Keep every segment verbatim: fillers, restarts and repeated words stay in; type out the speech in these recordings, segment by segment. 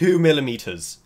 two millimeters.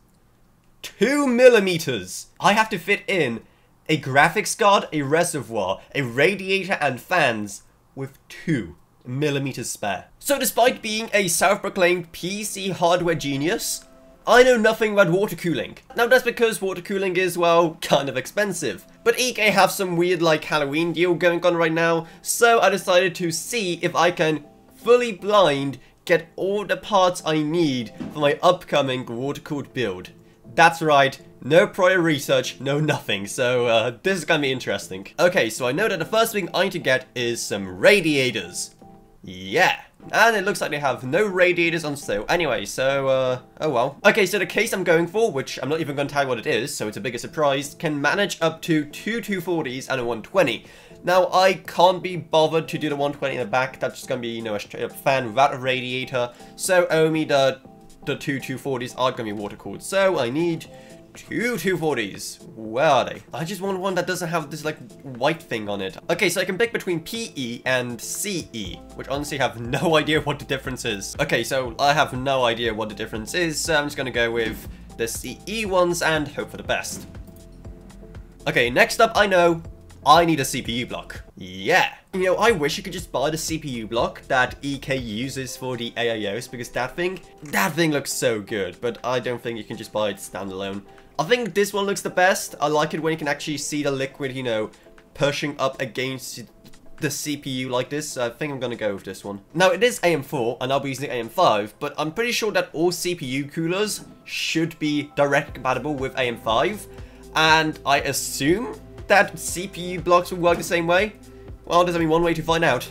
Two millimeters! I have to fit in a graphics card, a reservoir, a radiator, and fans with two millimeters spare. So despite being a self-proclaimed P C hardware genius, I know nothing about water cooling. Now that's because water cooling is, well, kind of expensive. But E K have some weird like Halloween deal going on right now, so I decided to see if I can fully blind get all the parts I need for my upcoming water-cooled build. That's right, no prior research, no nothing, so uh, this is gonna be interesting. Okay, so I know that the first thing I need to get is some radiators. Yeah. And it looks like they have no radiators on sale anyway, so, uh, oh well. Okay, so the case I'm going for, which I'm not even going to tell you what it is, so it's a bigger surprise, can manage up to two two forties and a one twenty. Now, I can't be bothered to do the one twenty in the back. That's just going to be, you know, a straight-up fan without a radiator. So only the, the two two forties are going to be water-cooled. So I need two two forties. Where are they? I just want one that doesn't have this like white thing on it. Okay, so I can pick between P E and C E, which honestly have no idea what the difference is. Okay, so I have no idea what the difference is, so I'm just gonna go with the C E ones and hope for the best. Okay, next up I know I need a C P U block. Yeah. You know, I wish you could just buy the C P U block that E K uses for the A I Os, because that thing, that thing looks so good, but I don't think you can just buy it standalone. I think this one looks the best. I like it when you can actually see the liquid, you know, pushing up against the C P U like this. So I think I'm going to go with this one. Now, it is A M four, and I'll be using A M five, but I'm pretty sure that all C P U coolers should be directly compatible with A M five, and I assume that C P U blocks will work the same way. Well, there's only one way to find out.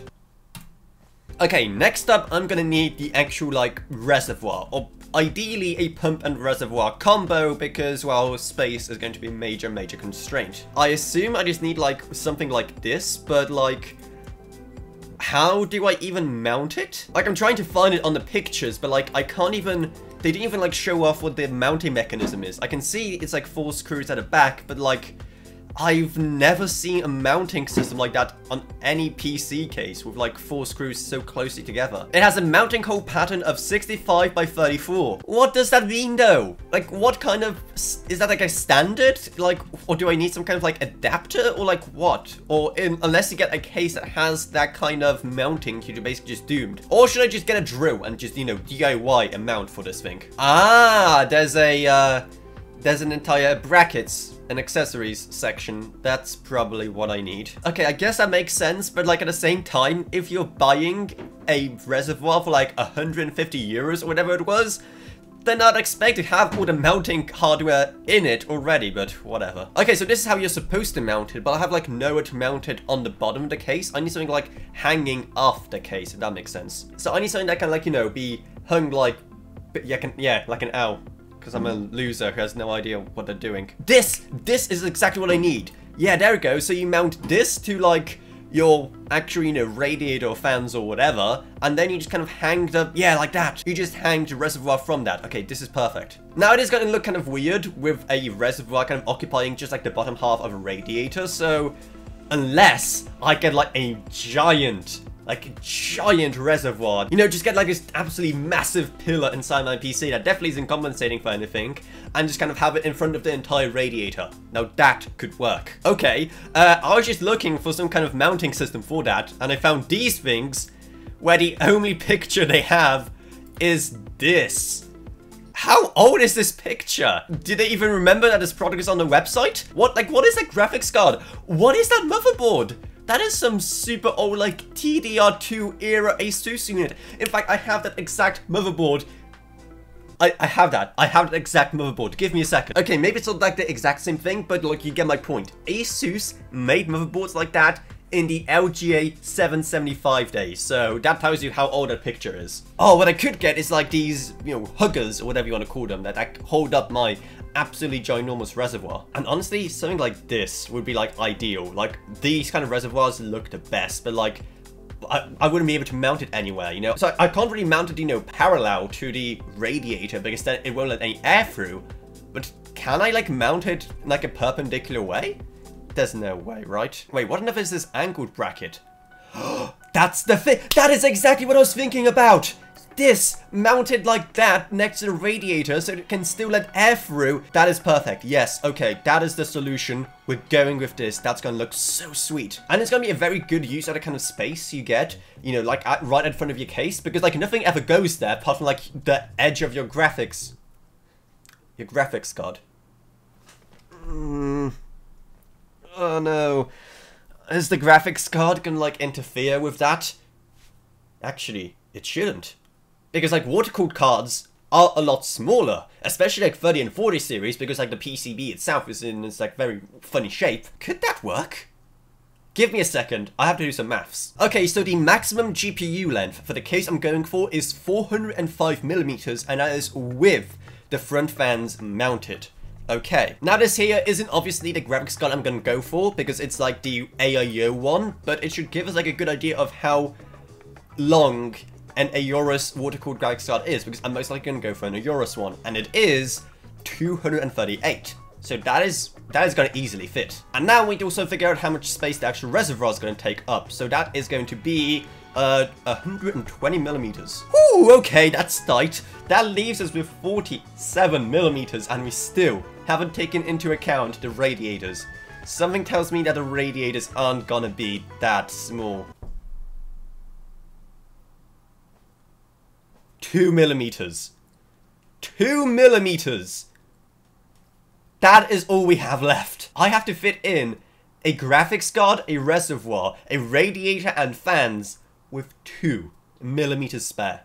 Okay, next up, I'm going to need the actual, like, reservoir, or ideally a pump and reservoir combo, because, well, space is going to be a major, major constraint. I assume I just need, like, something like this, but, like, how do I even mount it? Like, I'm trying to find it on the pictures, but, like, I can't even... They didn't even, like, show off what the mounting mechanism is. I can see it's, like, four screws at the back, but, like... I've never seen a mounting system like that on any P C case with like four screws so closely together. It has a mounting hole pattern of sixty-five by thirty-four. What does that mean though? Like what kind of, is that like a standard? Like, or do I need some kind of like adapter or like what? Or in, unless you get a case that has that kind of mounting, you're basically just doomed. Or should I just get a drill and just, you know, D I Y a mount for this thing? Ah, there's a, uh, there's an entire brackets and accessories section. That's probably what I need. Okay, I guess that makes sense, but like at the same time, if you're buying a reservoir for like one hundred fifty euros or whatever it was, then I'd expect to have all the mounting hardware in it already, but whatever. Okay, so this is how you're supposed to mount it, but I have like nowhere to mount it on the bottom of the case. I need something like hanging off the case, if that makes sense. So I need something that can like, you know, be hung like, yeah, can, yeah like an owl. Because I'm a loser who has no idea what they're doing. This! This is exactly what I need. Yeah, there we go. So you mount this to, like, your actual, you know, radiator or fans or whatever. And then you just kind of hang the... Yeah, like that. You just hang the reservoir from that. Okay, this is perfect. Now, it is going to look kind of weird with a reservoir kind of occupying just, like, the bottom half of a radiator. So, unless I get, like, a giant... Like a giant reservoir. You know, just get like this absolutely massive pillar inside my P C that definitely isn't compensating for anything. And just kind of have it in front of the entire radiator. Now that could work. Okay, uh, I was just looking for some kind of mounting system for that. And I found these things where the only picture they have is this. How old is this picture? Do they even remember that this product is on the website? What, like what is that graphics card? What is that motherboard? That is some super old, like, T D R two era ASUS unit. In fact, I have that exact motherboard. I, I have that. I have that exact motherboard. Give me a second. Okay, maybe it's not, like, the exact same thing, but, like, you get my point. ASUS made motherboards like that in the L G A seven seventy-five days, so that tells you how old that picture is. Oh, what I could get is, like, these, you know, huggers, or whatever you want to call them, that, that hold up my... absolutely ginormous reservoir. And honestly, something like this would be like ideal. Like these kind of reservoirs look the best, but like I, I wouldn't be able to mount it anywhere, you know? So I, I can't really mount it, you know, parallel to the radiator because then it won't let any air through. But can I like mount it in like a perpendicular way? There's no way, right? Wait, what on earth is this angled bracket? That's the thing. That is exactly what I was thinking about. this mounted like that next to the radiator so it can still let air through. That is perfect. Yes, okay, that is the solution. We're going with this. That's gonna look so sweet. And it's gonna be a very good use out of kind of space you get, you know, like at, right in front of your case, because like nothing ever goes there apart from like the edge of your graphics. Your graphics card. Mm. Oh no. Is the graphics card gonna like interfere with that? Actually, it shouldn't. Because like water-cooled cards are a lot smaller, especially like thirty and forty series, because like the P C B itself is in this like very funny shape. Could that work? Give me a second, I have to do some maths. Okay, so the maximum G P U length for the case I'm going for is four hundred five millimeters, and that is with the front fans mounted. Okay, now this here isn't obviously the graphics card I'm gonna go for, because it's like the A I O one, but it should give us like a good idea of how long an AORUS water-cooled graphics card is, because I'm most likely gonna go for an AORUS one, and it is two hundred thirty-eight. So that is that is gonna easily fit. And now we need to also figure out how much space the actual reservoir is gonna take up. So that is going to be uh one hundred twenty millimeters. Ooh, okay, that's tight. That leaves us with forty-seven millimeters, and we still haven't taken into account the radiators. Something tells me that the radiators aren't gonna be that small. Two millimeters. Two millimeters! That is all we have left. I have to fit in a graphics card, a reservoir, a radiator, and fans with two millimeters spare.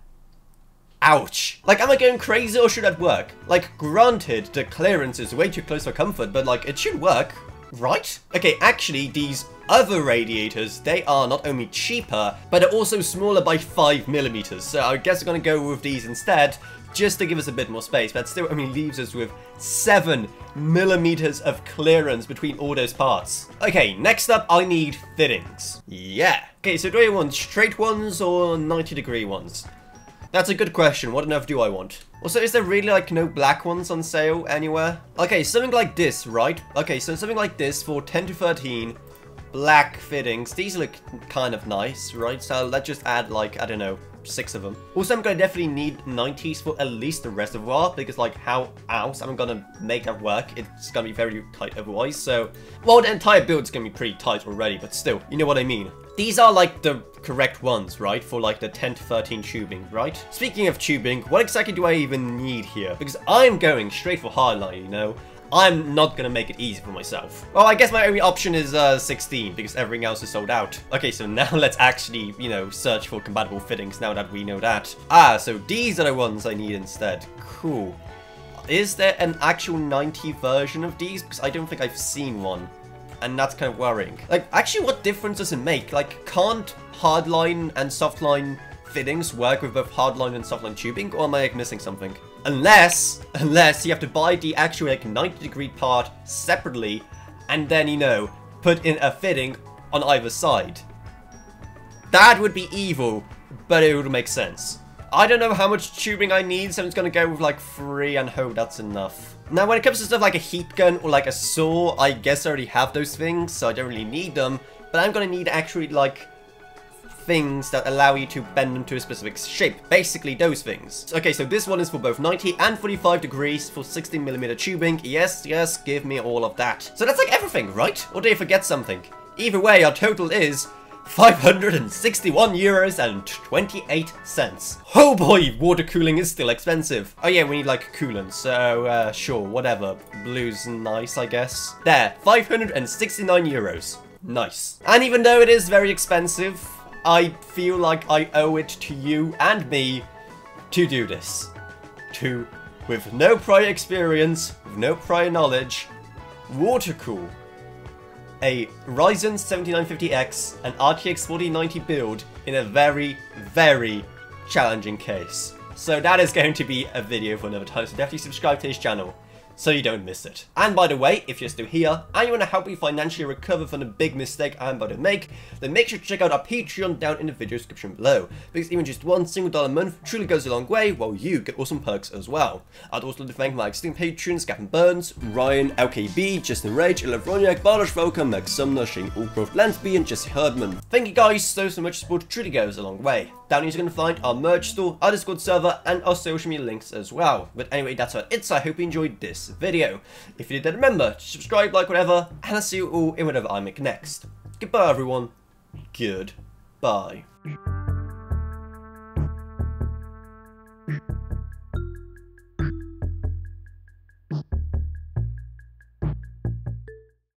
Ouch. Like, am I going crazy or should that work? Like, granted, the clearance is way too close for comfort, but like, it should work, right? Okay, actually, these other radiators, they are not only cheaper, but are also smaller by five millimeters. So I guess I'm gonna go with these instead, just to give us a bit more space, but still only leaves us with seven millimeters of clearance between all those parts. Okay, next up, I need fittings. Yeah. Okay, so do I want straight ones or ninety degree ones? That's a good question. What on earth do I want? Also, is there really, like, no black ones on sale anywhere? Okay, something like this, right? Okay, so something like this for ten to thirteen, black fittings. These look kind of nice, right? So let's just add, like, I don't know, six of them. Also, I'm gonna definitely need nineties for at least the reservoir, because, like, how else am I gonna make that work? It's gonna be very tight otherwise, so... Well, the entire build's gonna be pretty tight already, but still, you know what I mean. These are, like, the correct ones, right? For, like, the ten to thirteen tubing, right? Speaking of tubing, what exactly do I even need here? Because I'm going straight for hardline, you know? I'm not gonna make it easy for myself. Well, I guess my only option is uh, sixteen, because everything else is sold out. Okay, so now let's actually, you know, search for compatible fittings now that we know that. Ah, so these are the ones I need instead. Cool. Is there an actual ninety version of these? Because I don't think I've seen one. And that's kind of worrying. Like, actually, what difference does it make? Like, can't hardline and softline fittings work with both hardline and softline tubing? Or am I, like, missing something? Unless, unless you have to buy the actual, like, ninety degree part separately, and then, you know, put in a fitting on either side. That would be evil, but it would make sense. I don't know how much tubing I need, so I'm just gonna go with, like, three and hope that's enough. Now, when it comes to stuff like a heat gun or, like, a saw, I guess I already have those things, so I don't really need them. But I'm gonna need, actually, like, things that allow you to bend them to a specific shape. Basically, those things. Okay, so this one is for both ninety and forty-five degrees for sixty millimeter tubing. Yes, yes, give me all of that. So that's, like, everything, right? Or do you forget something? Either way, our total is five hundred sixty-one euros and twenty-eight cents. Oh boy, water cooling is still expensive. Oh yeah, we need like coolant, so uh, sure, whatever. Blue's nice, I guess. There, five hundred sixty-nine euros. Nice. And even though it is very expensive, I feel like I owe it to you and me to do this. To, with no prior experience, with no prior knowledge, water cool a Ryzen seventy-nine fifty X and R T X forty ninety build in a very, very challenging case. So that is going to be a video for another time, so definitely subscribe to his channel. so you don't miss it. And by the way, if you're still here and you want to help me financially recover from the big mistake I'm about to make, then make sure to check out our Patreon down in the video description below, because even just one single dollar a month truly goes a long way, while you get awesome perks as well. I'd also like to thank my existing patrons Gavin Burns, Ryan, L K B, Justen Rage, Ela Wroniak, Barthas Volker, Max Sumner, Shane Allcroft, Lansby, and Jesse Herdman. Thank you guys so so much, support truly goes a long way. Down here you're going to find our merch store, our Discord server, and our social media links as well. But anyway, that's all it, so I hope you enjoyed this video. If you did, then remember to subscribe, like, whatever, and I'll see you all in whatever I make next. Goodbye everyone. Goodbye.